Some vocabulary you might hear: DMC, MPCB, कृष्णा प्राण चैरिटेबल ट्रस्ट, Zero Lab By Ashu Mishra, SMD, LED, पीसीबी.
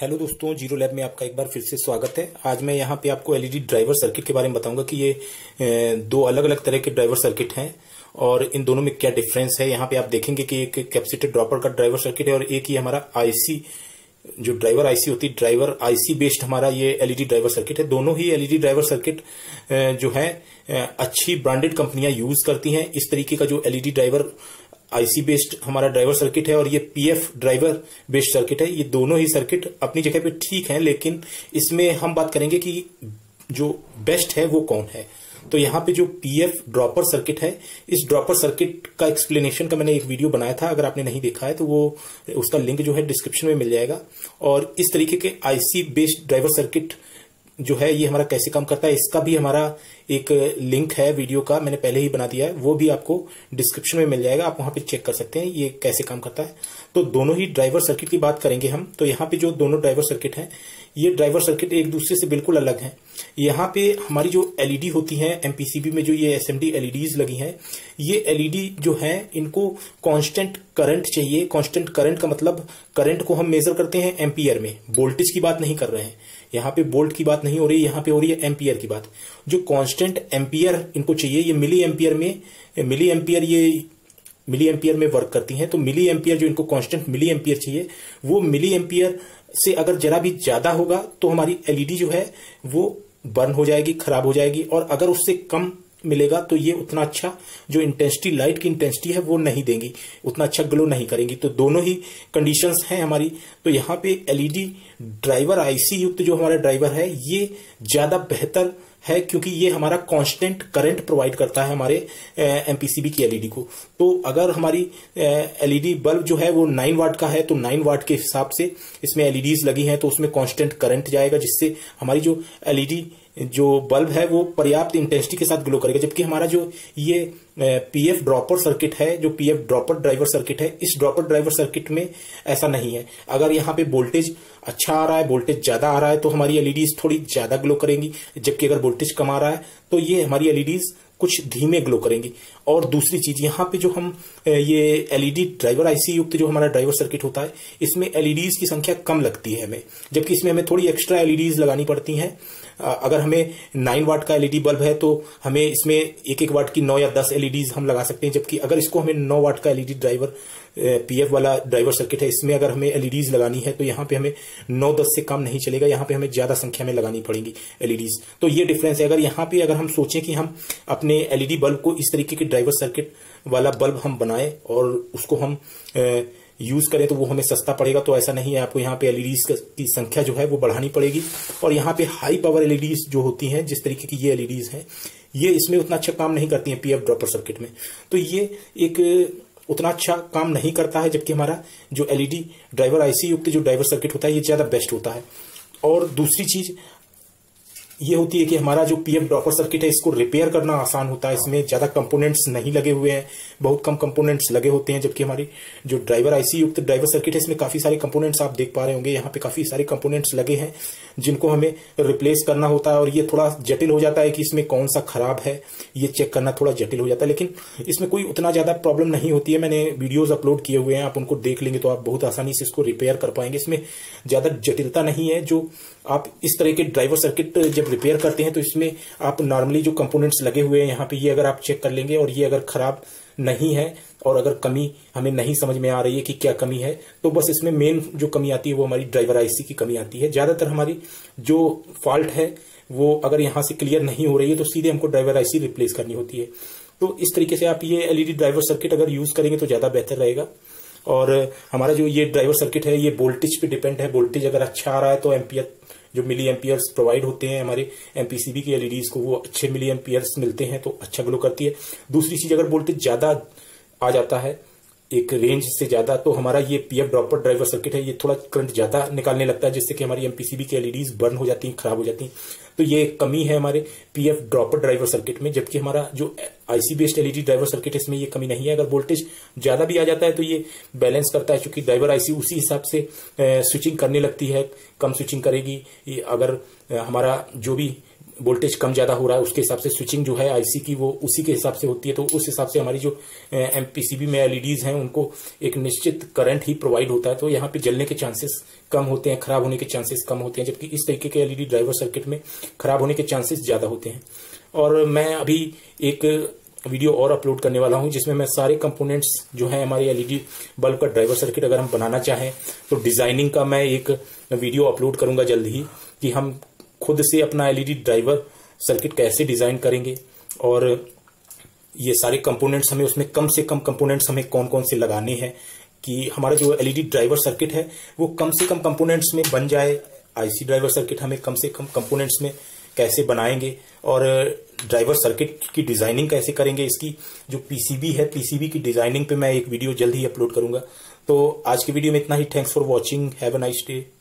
Hello दोस्तों, zero lab में आपका एक बार फिर से स्वागत है। आज मैं यहाँ पे आपको एलईडी ड्राइवर सर्किट के बारे में बताऊंगा कि ये दो अलग अलग तरह के ड्राइवर सर्किट हैं और इन दोनों में क्या डिफरेंस है। यहाँ पे आप देखेंगे कि एक कैपेसिटर ड्रॉपर का ड्राइवर सर्किट है और एक ही हमारा आईसी, जो ड्राइवर आईसी होती है, ड्राइवर आईसी बेस्ड हमारा ये एलईडी ड्राइवर सर्किट है। दोनों ही एलईडी ड्राइवर सर्किट जो है अच्छी ब्रांडेड कंपनियां यूज करती हैं। इस तरीके का जो एलईडी ड्राइवर आईसी बेस्ड हमारा ड्राइवर सर्किट है और ये पीएफ ड्राइवर बेस्ड सर्किट है, ये दोनों ही सर्किट अपनी जगह पे ठीक है, लेकिन इसमें हम बात करेंगे कि जो बेस्ट है वो कौन है। तो यहाँ पे जो पीएफ ड्रॉपर सर्किट है, इस ड्रॉपर सर्किट का एक्सप्लेनेशन का मैंने एक वीडियो बनाया था, अगर आपने नहीं देखा है तो वो उसका लिंक जो है डिस्क्रिप्शन में मिल जाएगा। और इस तरीके के आईसी बेस्ड ड्राइवर सर्किट जो है ये हमारा कैसे काम करता है, इसका भी हमारा एक लिंक है वीडियो का, मैंने पहले ही बना दिया है, वो भी आपको डिस्क्रिप्शन में मिल जाएगा, आप वहां पे चेक कर सकते हैं ये कैसे काम करता है। तो दोनों ही ड्राइवर सर्किट की बात करेंगे हम। तो यहाँ पे जो दोनों ड्राइवर सर्किट हैं, ये ड्राइवर सर्किट एक दूसरे से बिल्कुल अलग है। यहाँ पे हमारी जो एलईडी होती है एमपीसीबी में, जो ये एसएमडी एलईडीज लगी हैं, ये एलईडी जो है इनको कांस्टेंट करंट चाहिए। कांस्टेंट करंट का मतलब करंट को हम मेजर करते हैं एम्पियर में, वोल्टेज की बात नहीं कर रहे हैं, यहाँ पे वोल्ट की बात नहीं हो रही, यहाँ पे हो रही है एम्पियर की बात। जो कांस्टेंट एम्पियर इनको चाहिए, ये मिली एम्पियर में वर्क करती हैं, तो मिली एम्पियर जो इनको कांस्टेंट मिली एम्पियर चाहिए, वो मिली एम्पियर से अगर जरा भी ज्यादा होगा तो हमारी एलईडी जो है वो बर्न हो जाएगी, खराब हो जाएगी, और अगर उससे कम मिलेगा तो ये उतना अच्छा जो इंटेंसिटी, लाइट की इंटेंसिटी है वो नहीं देंगी, उतना अच्छा ग्लो नहीं करेंगी। तो दोनों ही कंडीशंस हैं हमारी। तो यहाँ पे एलईडी ड्राइवर आईसी युक्त जो हमारा ड्राइवर है ये ज्यादा बेहतर है, क्योंकि ये हमारा कांस्टेंट करंट प्रोवाइड करता है हमारे एमपीसीबी की एलईडी को। तो अगर हमारी एलईडी बल्ब जो है वो 9 वाट का है तो 9 वाट के हिसाब से इसमें एलईडीज लगी हैं, तो उसमें कांस्टेंट करंट जाएगा, जिससे हमारी जो एलईडी जो बल्ब है वो पर्याप्त इंटेंसिटी के साथ ग्लो करेगा। जबकि हमारा जो ये पीएफ ड्रॉपर सर्किट है, जो पीएफ ड्रॉपर ड्राइवर सर्किट है, इस ड्रॉपर ड्राइवर सर्किट में ऐसा नहीं है। अगर यहाँ पे वोल्टेज अच्छा आ रहा है, वोल्टेज ज्यादा आ रहा है, तो हमारी एलईडीज थोड़ी ज्यादा ग्लो करेंगी, जबकि अगर वोल्टेज कम आ रहा है तो ये हमारी एलईडीज कुछ धीमे ग्लो करेंगी। और दूसरी चीज, यहाँ पे जो हम ये एलईडी ड्राइवर आईसी युक्त जो हमारा ड्राइवर सर्किट होता है, इसमें एलईडीज की संख्या कम लगती है हमें, जबकि इसमें हमें थोड़ी एक्स्ट्रा एलईडीज लगानी पड़ती हैं। अगर हमें 9 वाट का एलईडी बल्ब है तो हमें इसमें 1-1 वाट की 9 या 10 एलईडीज हम लगा सकते हैं, जबकि अगर इसको हमें 9 वाट का एलईडी ड्राइवर पीएफ वाला ड्राइवर सर्किट है, इसमें अगर हमें एलईडीज लगानी है तो यहाँ पे हमें 9-10 से काम नहीं चलेगा, यहाँ पे हमें ज्यादा संख्या में लगानी पड़ेगी एलईडीज। तो ये डिफरेंस है। अगर यहाँ पे अगर हम सोचें कि हम अपने एलईडी बल्ब को इस तरीके के ड्राइवर सर्किट वाला बल्ब हम बनाएं और उसको हम यूज करें तो वो हमें सस्ता पड़ेगा, तो ऐसा नहीं है। आपको यहाँ पे एलईडीज की संख्या जो है वो बढ़ानी पड़ेगी। और यहाँ पे हाई पावर एलईडीज जो होती हैं, जिस तरीके की ये एलईडीज हैं, ये इसमें उतना अच्छा काम नहीं करती हैं पीएफ ड्रॉपर सर्किट में, तो ये एक उतना अच्छा काम नहीं करता है। जबकि हमारा जो एलईडी ड्राइवर आईसी युक्त जो ड्राइवर सर्किट होता है ये ज्यादा बेस्ट होता है। और दूसरी चीज ये होती है कि हमारा जो पीएफ ड्रॉपर सर्किट है इसको रिपेयर करना आसान होता है, इसमें ज्यादा कंपोनेंट्स नहीं लगे हुए हैं, बहुत कम कंपोनेंट्स लगे होते हैं। जबकि हमारी जो ड्राइवर आईसी युक्त ड्राइवर सर्किट है इसमें काफी सारे कंपोनेंट्स, आप देख पा रहे होंगे यहाँ पे काफी सारे कंपोनेंट्स लगे हैं जिनको हमें रिप्लेस करना होता है, और ये थोड़ा जटिल हो जाता है कि इसमें कौन सा खराब है ये चेक करना थोड़ा जटिल हो जाता है। लेकिन इसमें कोई उतना ज्यादा प्रॉब्लम नहीं होती है, मैंने वीडियोज अपलोड किए हुए हैं, आप उनको देख लेंगे तो आप बहुत आसानी से इसको रिपेयर कर पाएंगे, इसमें ज्यादा जटिलता नहीं है। जो आप इस तरह के ड्राइवर सर्किट जब रिपेयर करते हैं तो इसमें आप नॉर्मली जो कंपोनेंट्स लगे हुए हैं यहाँ पे ये अगर आप चेक कर लेंगे और ये अगर खराब नहीं है और अगर कमी हमें नहीं समझ में आ रही है कि क्या कमी है, तो बस इसमें मेन जो कमी आती है वो हमारी ड्राइवर आईसी की कमी आती है। ज्यादातर हमारी जो फॉल्ट है वो अगर यहाँ से क्लियर नहीं हो रही है तो सीधे हमको ड्राइवर आईसी रिप्लेस करनी होती है। तो इस तरीके से आप ये एलईडी ड्राइवर सर्किट अगर यूज करेंगे तो ज्यादा बेहतर रहेगा। और हमारा जो ये ड्राइवर सर्किट है ये वोल्टेज पे डिपेंड है, वोल्टेज अगर अच्छा आ रहा है तो एम्पियर जो मिली एम्पियर्स प्रोवाइड होते हैं हमारे एमपीसीबी की एलईडीज को, वो अच्छे मिली एम्पियर्स मिलते हैं तो अच्छा ग्लो करती है। दूसरी चीज, अगर वोल्टेज ज्यादा आ जाता है एक रेंज से ज्यादा तो हमारा ये पीएफ ड्रॉपर ड्राइवर सर्किट है ये थोड़ा करंट ज्यादा निकालने लगता है, जिससे कि हमारी एमपीसीबी की एलईडीज बर्न हो जाती हैं, खराब हो जाती हैं। तो ये कमी है हमारे पीएफ ड्रॉपर ड्राइवर सर्किट में, जबकि हमारा जो IC based LED driver circuit है इसमें ये कमी नहीं है। अगर वोल्टेज ज्यादा भी आ जाता है तो ये बैलेंस करता है, क्योंकि ड्राइवर आईसी उसी हिसाब से स्विचिंग करने लगती है, कम स्विचिंग करेगी। अगर हमारा जो भी वोल्टेज कम ज्यादा हो रहा है उसके हिसाब से स्विचिंग जो है आईसी की वो उसी के हिसाब से होती है। तो उस हिसाब से हमारी जो एमपीसीबी में एलईडीज हैं उनको एक निश्चित करंट ही प्रोवाइड होता है, तो यहाँ पे जलने के चांसेस कम होते हैं, खराब होने के चांसेस कम होते हैं, जबकि इस तरीके के एलईडी ड्राइवर सर्किट में खराब होने के चांसेस ज्यादा होते हैं। और मैं अभी एक वीडियो और अपलोड करने वाला हूं जिसमें मैं सारे कंपोनेंट्स जो है हमारे एलईडी बल्ब का ड्राइवर सर्किट अगर हम बनाना चाहें तो डिजाइनिंग का मैं एक वीडियो अपलोड करूंगा जल्द ही, कि हम खुद से अपना एलईडी ड्राइवर सर्किट कैसे डिजाइन करेंगे और ये सारे कंपोनेंट्स हमें उसमें कम से कम कंपोनेंट्स हमें कौन कौन से लगाने हैं कि हमारा जो एलईडी ड्राइवर सर्किट है वो कम से कम कंपोनेंट्स में बन जाए। आईसी ड्राइवर सर्किट हमें कम से कम कंपोनेंट्स में कैसे बनाएंगे और ड्राइवर सर्किट की डिजाइनिंग कैसे करेंगे, इसकी जो पीसीबी है पीसीबी की डिजाइनिंग पे मैं एक वीडियो जल्द ही अपलोड करूंगा। तो आज की वीडियो में इतना ही। Thanks for watching. Have a nice day.